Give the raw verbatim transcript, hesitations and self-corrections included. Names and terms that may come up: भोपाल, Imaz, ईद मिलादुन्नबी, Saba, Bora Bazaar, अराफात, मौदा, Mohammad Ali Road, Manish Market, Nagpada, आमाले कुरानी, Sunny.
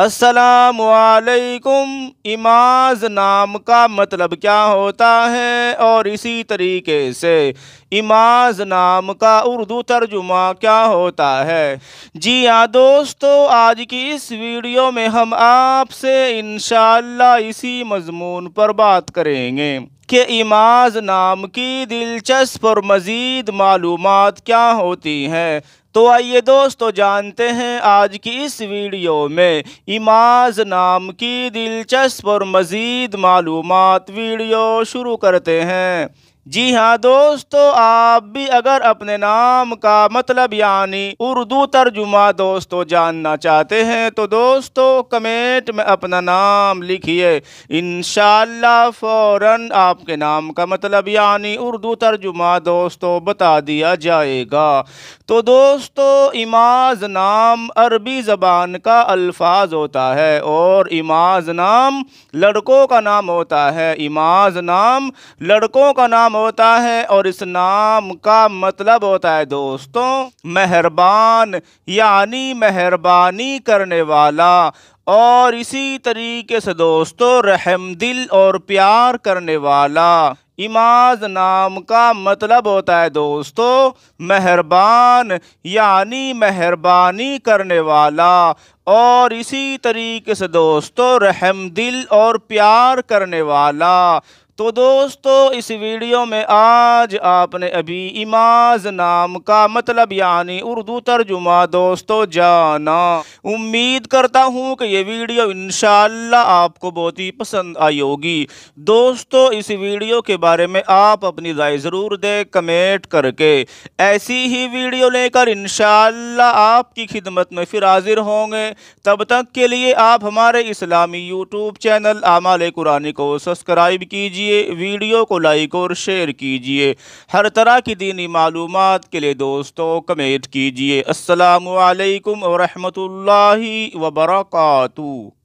अस्सलामु अलैकुम इमाज नाम का मतलब क्या होता है और इसी तरीके से इमाज नाम का उर्दू तर्जुमा क्या होता है। जी हाँ दोस्तों, आज की इस वीडियो में हम आपसे इंशाअल्लाह इसी मज़मून पर बात करेंगे कि इमाज नाम की दिलचस्प और मज़ीद मालूमात क्या होती हैं। तो आइए दोस्तों जानते हैं आज की इस वीडियो में इमाज नाम की दिलचस्प और मज़ीद मालूमात। वीडियो शुरू करते हैं। जी हाँ दोस्तों, आप भी अगर अपने नाम का मतलब यानी उर्दू तर्जुमा दोस्तों जानना चाहते हैं तो दोस्तों कमेंट में अपना नाम लिखिए, इंशाअल्लाह फ़ौरन आपके नाम का मतलब यानी उर्दू तर्जुमा दोस्तों बता दिया जाएगा। तो दोस्तों इमाज नाम अरबी ज़बान का अल्फाज होता है और इमाज नाम लड़कों का नाम होता है। इमाज नाम लड़कों का नाम होता है और इस नाम का मतलब होता है दोस्तों मेहरबान यानी मेहरबानी करने वाला, और इसी तरीके से दोस्तों रहमदिल और प्यार करने वाला। इमाज नाम का मतलब होता है दोस्तों मेहरबान यानी मेहरबानी करने वाला, और इसी तरीके से दोस्तों रहमदिल और प्यार करने वाला। तो दोस्तों इस वीडियो में आज आपने अभी इमाज नाम का मतलब यानी उर्दू तर्जुमा दोस्तों जाना। उम्मीद करता हूँ कि ये वीडियो इंशाअल्लाह आपको बहुत ही पसंद आई होगी। दोस्तों इस वीडियो के बारे में आप अपनी राय ज़रूर दें कमेंट करके। ऐसी ही वीडियो लेकर इंशाअल्लाह आपकी खिदमत में फिर हाजिर होंगे। तब तक के लिए आप हमारे इस्लामी यूट्यूब चैनल आमाले कुरानी को सब्सक्राइब कीजिए, वीडियो को लाइक और शेयर कीजिए। हर तरह की दीनी मालूमात के लिए दोस्तों कमेंट कीजिए। अस्सलामु अलैकुम व रहमतुल्लाहि व बरकातहू।